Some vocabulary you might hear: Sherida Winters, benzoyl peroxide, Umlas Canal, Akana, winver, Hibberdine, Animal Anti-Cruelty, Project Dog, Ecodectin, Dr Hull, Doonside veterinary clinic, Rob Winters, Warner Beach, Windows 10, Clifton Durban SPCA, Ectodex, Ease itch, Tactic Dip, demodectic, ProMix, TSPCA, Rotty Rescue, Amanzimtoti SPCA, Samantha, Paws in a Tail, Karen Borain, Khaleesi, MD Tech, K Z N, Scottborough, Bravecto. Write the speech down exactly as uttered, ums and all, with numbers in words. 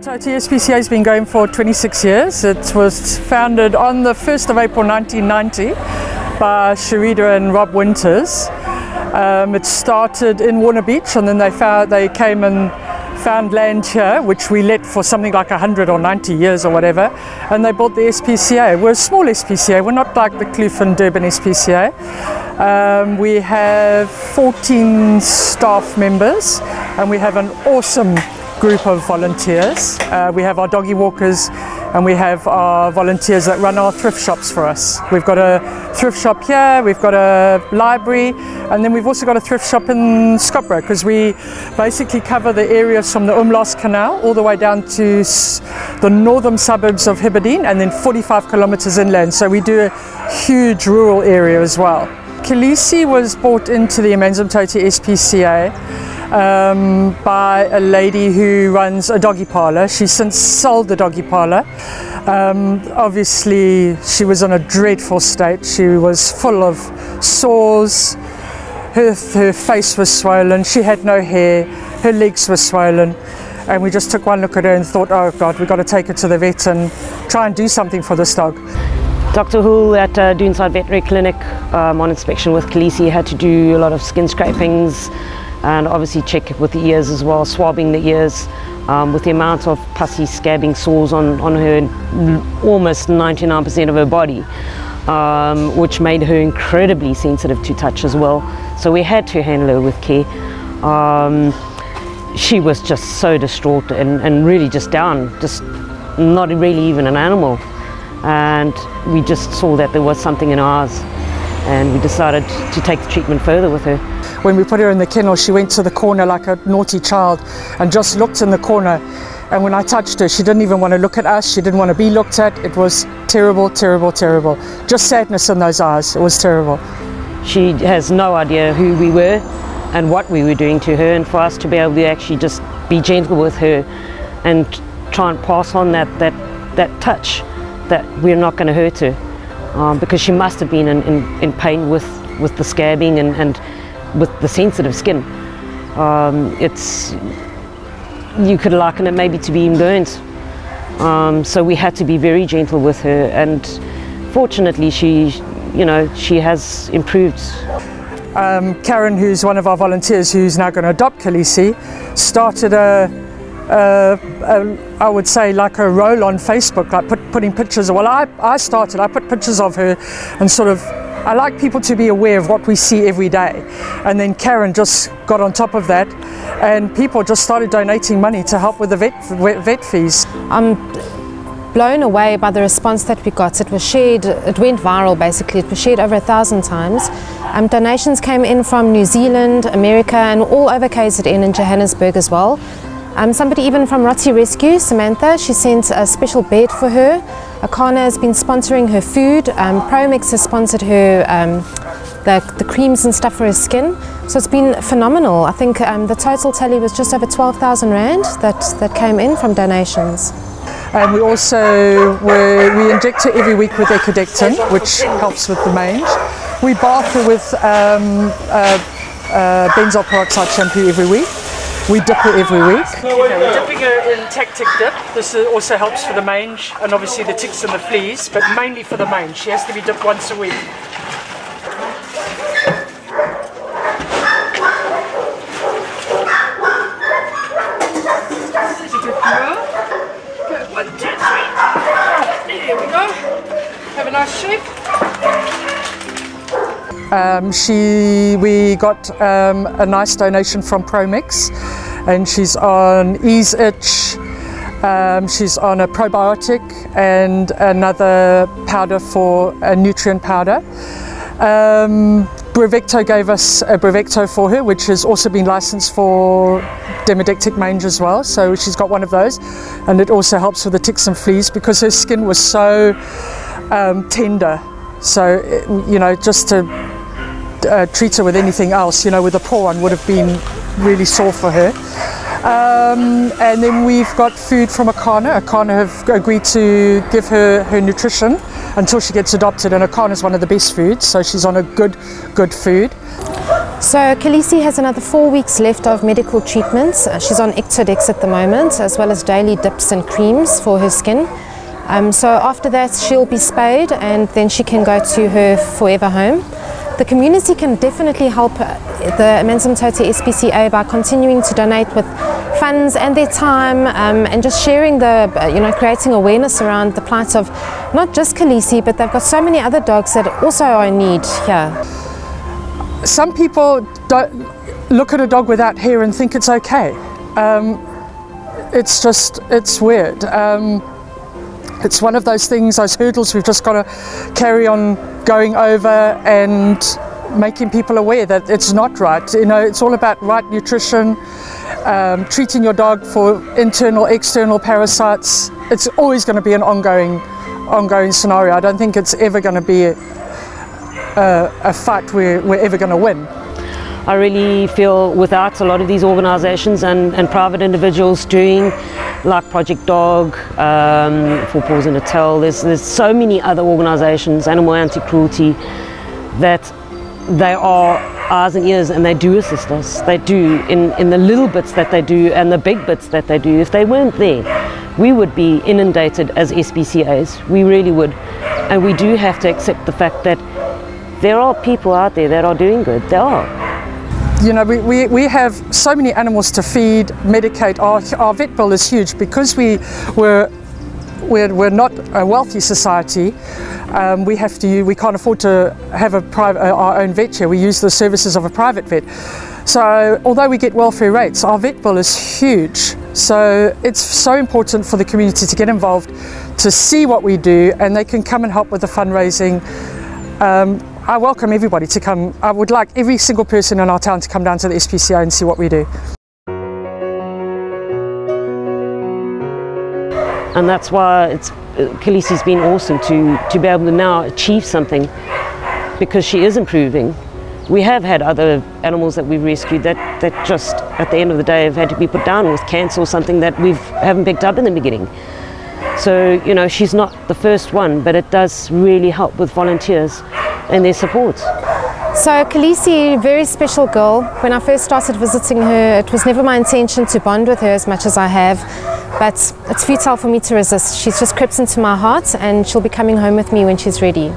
So T S P C A has been going for twenty-six years. It was founded on the first of April nineteen ninety by Sherida and Rob Winters. Um, it started in Warner Beach, and then they, found, they came and found land here, which we let for something like a hundred or ninety years or whatever, and they built the S P C A. We're a small S P C A, we're not like the Clifton Durban S P C A. Um, we have fourteen staff members, and we have an awesome group of volunteers. Uh, we have our doggy walkers, and we have our volunteers that run our thrift shops for us. We've got a thrift shop here, we've got a library, and then we've also got a thrift shop in Scottborough, because we basically cover the areas from the Umlas Canal all the way down to s the northern suburbs of Hibberdine, and then forty-five kilometres inland. So we do a huge rural area as well. Khaleesi was brought into the Amanzimtoti S P C A um, by a lady who runs a doggy parlour. She's since sold the doggy parlour. Um, obviously she was in a dreadful state. She was full of sores, her, her face was swollen, she had no hair, her legs were swollen, and we just took one look at her and thought, oh God, we've got to take her to the vet and try and do something for this dog. Dr Hull at uh, Doonside veterinary clinic um, on inspection with Khaleesi had to do a lot of skin scrapings and obviously check with the ears as well, swabbing the ears um, with the amount of pussy scabbing sores on, on her, almost ninety-nine percent of her body, um, which made her incredibly sensitive to touch as well. So we had to handle her with care. Um, she was just so distraught and, and really just down, just not really even an animal. And we just saw that there was something in ours, and we decided to take the treatment further with her. When we put her in the kennel, she went to the corner like a naughty child and just looked in the corner, and when I touched her, she didn't even want to look at us, she didn't want to be looked at. It was terrible, terrible, terrible. Just sadness in those eyes, it was terrible. She has no idea who we were and what we were doing to her, and for us to be able to actually just be gentle with her and try and pass on that, that, that touch, that we're not going to hurt her, um, because she must have been in, in, in pain with, with the scabbing and, and with the sensitive skin. Um, it's, you could liken it maybe to being burnt. Um, so we had to be very gentle with her, and fortunately she, you know, she has improved. Um, Karen, who's one of our volunteers who's now going to adopt Khaleesi, started a Uh, uh, I would say like a roll on Facebook, like put, putting pictures. Well, I, I started, I put pictures of her, and sort of, I like people to be aware of what we see every day. And then Karen just got on top of that, and people just started donating money to help with the vet, vet fees. I'm blown away by the response that we got. It was shared, it went viral basically, it was shared over a thousand times. Um, donations came in from New Zealand, America, and all over K Z N and Johannesburg as well. Um, somebody even from Rotty Rescue, Samantha, she sent a special bed for her. Akana has been sponsoring her food. Um, ProMix has sponsored her um, the, the creams and stuff for her skin. So it's been phenomenal. I think um, the total tally was just over twelve thousand rand that, that came in from donations. And we also, were, we inject her every week with Ecodectin, which helps with the mange. We bath her with um, uh, uh, benzoyl peroxide shampoo every week. We dip her every week. Yeah, we're dipping her in Tactic Dip. This also helps for the mange and obviously the ticks and the fleas, but mainly for the mange. She has to be dipped once a week. This is a good girl. Good. One, two, three. There we go. Have a nice shake. Um, she, we got um, a nice donation from ProMix, and she's on Ease Itch, um, she's on a probiotic and another powder for a nutrient powder. Um, Bravecto gave us a Bravecto for her, which has also been licensed for demodectic mange as well, so she's got one of those, and it also helps with the ticks and fleas because her skin was so um, tender. So, you know, just to uh, treat her with anything else, you know, with a paw on would have been really sore for her. Um, and then we've got food from Akana. Akana have agreed to give her her nutrition until she gets adopted, and Akana is one of the best foods, so she's on a good, good food. So Khaleesi has another four weeks left of medical treatments. Uh, she's on Ectodex at the moment, as well as daily dips and creams for her skin. Um, so after that she'll be spayed and then she can go to her forever home. The community can definitely help the Amanzimtoti S P C A by continuing to donate with funds and their time, um, and just sharing the, you know, creating awareness around the plight of not just Khaleesi, but they've got so many other dogs that also are in need here. Some people don't look at a dog without hair and think it's okay. Um, it's just, it's weird. Um, it's one of those things, those hurdles we've just got to carry on going over and making people aware that it's not right. You know, it's all about right nutrition, um, treating your dog for internal, external parasites. It's always going to be an ongoing, ongoing scenario. I don't think it's ever going to be a, Uh, a fight we're, we're ever going to win. I really feel without a lot of these organisations and, and private individuals doing, like Project Dog, um, for Paws in a Tail, there's, there's so many other organisations, Animal Anti-Cruelty, that they are eyes and ears and they do assist us. They do in, in the little bits that they do and the big bits that they do. If they weren't there, we would be inundated as S P C As, we really would. And we do have to accept the fact that there are people out there that are doing good, they are. You know, we, we, we have so many animals to feed, medicate. Our, our vet bill is huge because we were, we're, we're not a wealthy society. Um, we have to, we can't afford to have a private, our own vet here. We use the services of a private vet. So although we get welfare rates, our vet bill is huge. So it's so important for the community to get involved, to see what we do, and they can come and help with the fundraising. Um, I welcome everybody to come. I would like every single person in our town to come down to the S P C A and see what we do. And that's why it's, Khaleesi's been awesome to, to be able to now achieve something, because she is improving. We have had other animals that we've rescued that, that just at the end of the day have had to be put down with cancer or something that we haven't picked up in the beginning. So, you know, she's not the first one, but it does really help with volunteers and their support. So Khaleesi, very special girl. When I first started visiting her, it was never my intention to bond with her as much as I have, but it's futile for me to resist. She's just crept into my heart and she'll be coming home with me when she's ready.